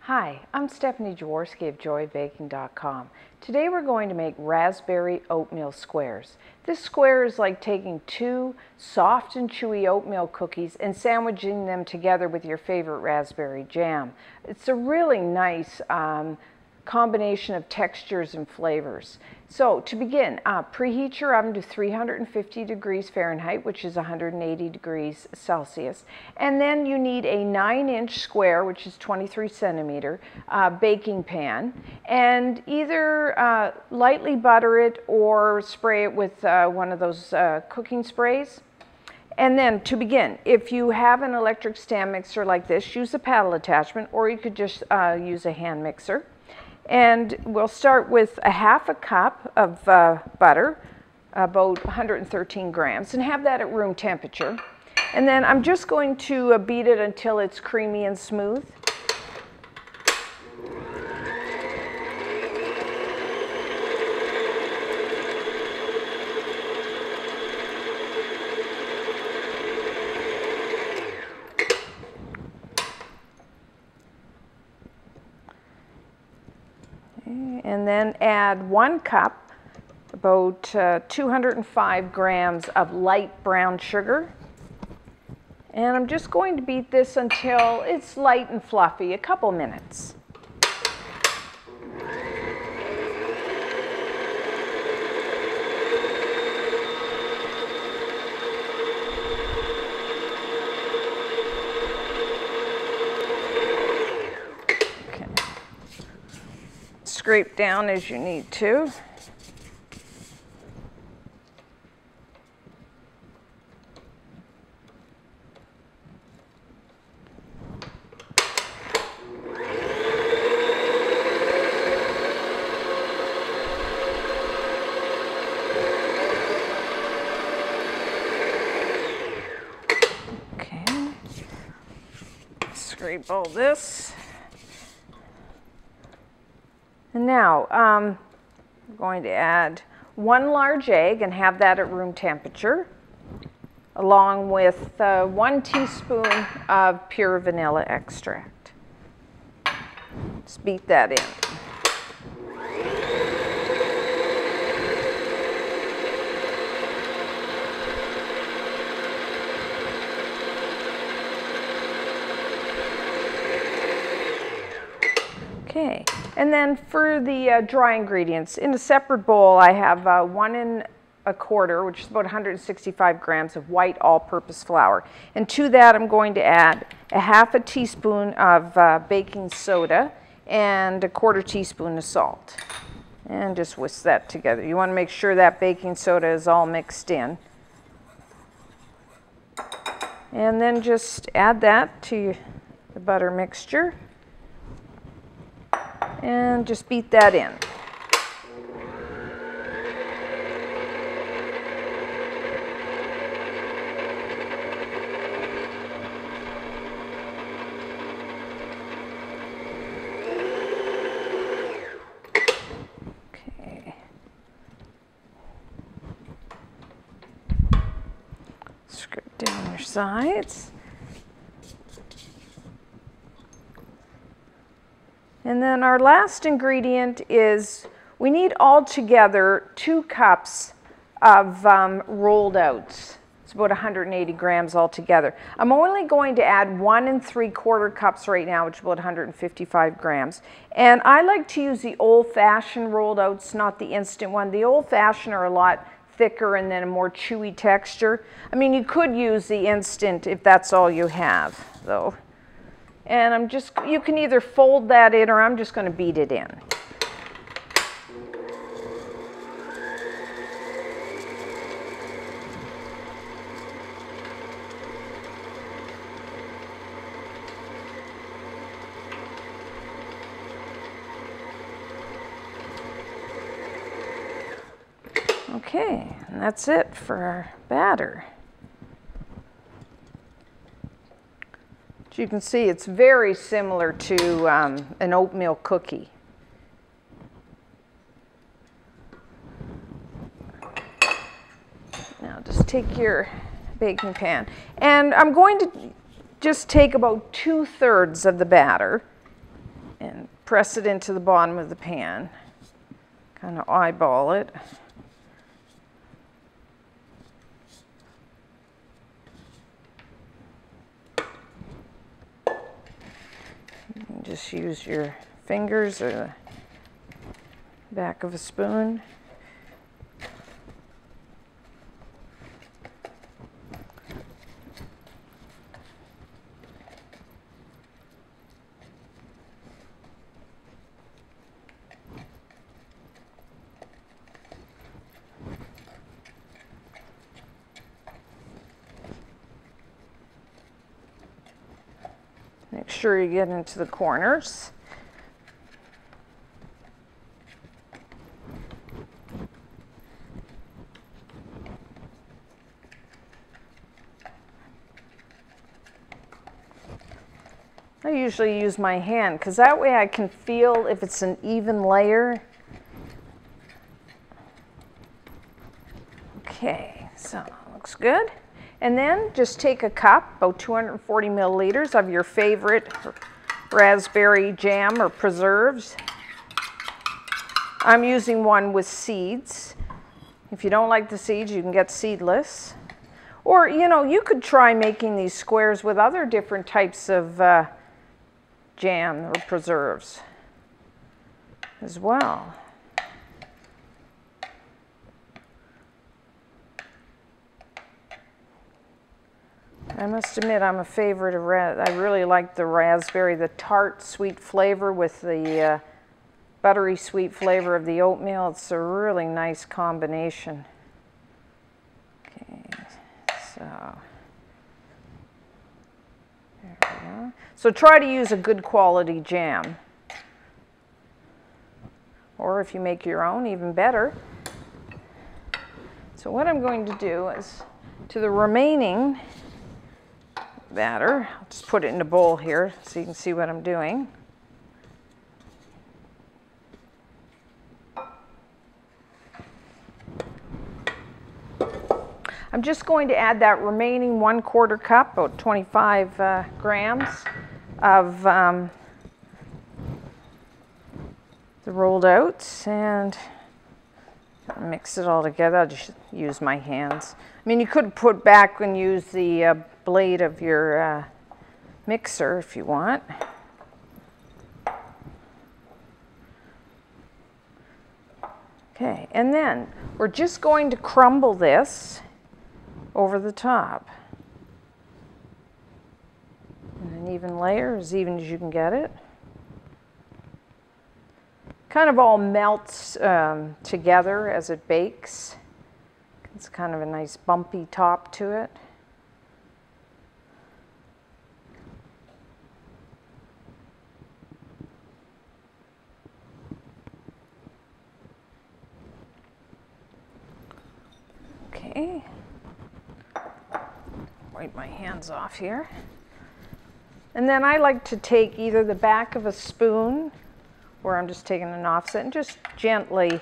Hi, I'm Stephanie Jaworski of joyofbaking.com. Today we're going to make raspberry oatmeal squares. This square is like taking two soft and chewy oatmeal cookies and sandwiching them together with your favorite raspberry jam. It's a really nice combination of textures and flavors. So to begin, preheat your oven to 350 degrees Fahrenheit, which is 180 degrees Celsius. And then you need a 9-inch square, which is 23 centimeter, baking pan. And either lightly butter it or spray it with one of those cooking sprays. And then to begin, if you have an electric stand mixer like this, use a paddle attachment, or you could just use a hand mixer. And we'll start with a half a cup of butter, about 113 grams, and have that at room temperature. And then I'm just going to beat it until it's creamy and smooth. And then add 1 cup, about 205 grams of light brown sugar. And I'm just going to beat this until it's light and fluffy, a couple minutes. Scrape down as you need to. Okay. Scrape all this. And now I'm going to add 1 large egg and have that at room temperature, along with 1 teaspoon of pure vanilla extract. Just beat that in. Okay, and then for the dry ingredients, in a separate bowl I have 1 1/4, which is about 165 grams of white all-purpose flour. And to that I'm going to add 1/2 teaspoon of baking soda and 1/4 teaspoon of salt. And just whisk that together. You want to make sure that baking soda is all mixed in. And then just add that to the butter mixture. And just beat that in. Okay. Scrape down your sides. And then our last ingredient is, we need altogether 2 cups of rolled oats. It's about 180 grams altogether. I'm only going to add 1 3/4 cups right now, which is about 155 grams. And I like to use the old-fashioned rolled oats, not the instant one. The old-fashioned are a lot thicker and then a more chewy texture. I mean, you could use the instant if that's all you have, though. And I'm just, you can either fold that in or I'm just going to beat it in. Okay, and that's it for our batter. You can see it's very similar to an oatmeal cookie. Now just take your baking pan, and I'm going to just take about 2/3 of the batter and press it into the bottom of the pan. Kind of eyeball it. You can just use your fingers or the back of a spoon. Make sure you get into the corners. I usually use my hand because that way I can feel if it's an even layer. Okay, so looks good. And then just take a cup, about 240 milliliters of your favorite raspberry jam or preserves. I'm using one with seeds. If you don't like the seeds, you can get seedless. Or, you know, you could try making these squares with other different types of jam or preserves as well. I must admit, I'm a favorite of I really like the raspberry, the tart sweet flavor with the buttery sweet flavor of the oatmeal. It's a really nice combination. Okay, so there we go. So try to use a good quality jam, or if you make your own, even better. So what I'm going to do is, to the remaining batter, I'll just put it in a bowl here so you can see what I'm doing. I'm just going to add that remaining 1/4 cup, about 25 grams of the rolled oats, and mix it all together. I'll just use my hands. I mean, you could put back and use the blade of your mixer if you want. Okay, and then we're just going to crumble this over the top. And an even layer, as even as you can get it. Kind of all melts together as it bakes. It's kind of a nice bumpy top to it. Okay, wipe my hands off here. And then I like to take either the back of a spoon, or I'm just taking an offset, and just gently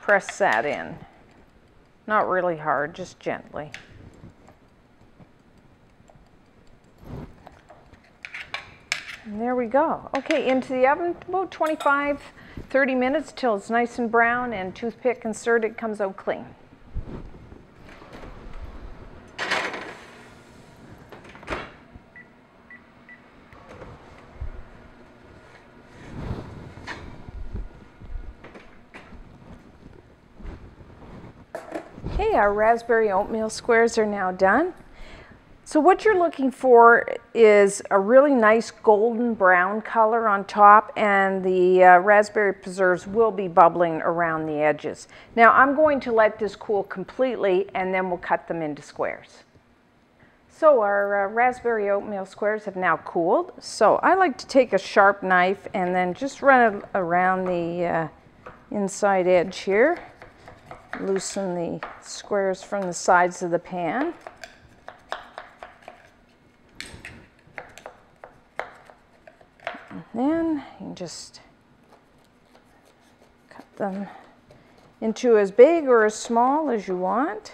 press that in. Not really hard, just gently. And there we go. Okay, into the oven, about 25, 30 minutes till it's nice and brown, and toothpick inserted, comes out clean. Okay, our raspberry oatmeal squares are now done. So what you're looking for is a really nice golden brown color on top, and the raspberry preserves will be bubbling around the edges. Now I'm going to let this cool completely, and then we'll cut them into squares. So our raspberry oatmeal squares have now cooled. So I like to take a sharp knife and then just run it around the inside edge here. Loosen the squares from the sides of the pan. And then you can just cut them into as big or as small as you want.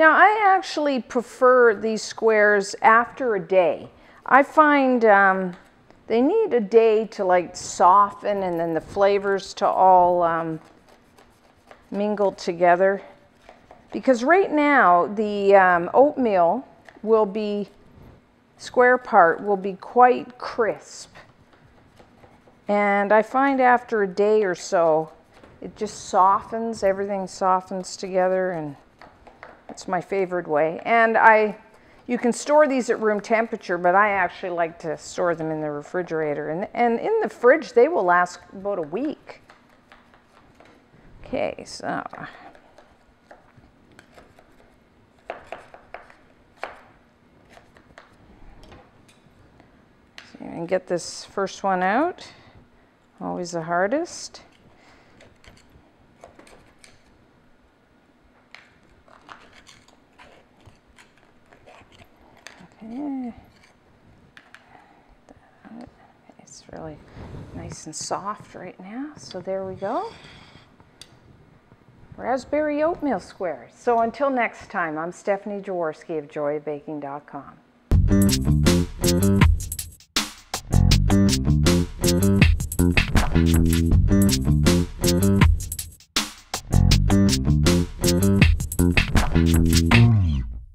Now, I actually prefer these squares after a day. I find they need a day to like soften and then the flavors to all mingle together. Because right now the oatmeal will be, square part will be quite crisp. And I find after a day or so, it just softens, everything softens together, and it's my favorite way. And you can store these at room temperature, but I actually like to store them in the refrigerator. And in the fridge, they will last about a week. Okay, so. So you can get this first one out, always the hardest. Okay. It's really nice and soft right now, so there we go. Raspberry oatmeal squares. So until next time, I'm Stephanie Jaworski of joyofbaking.com.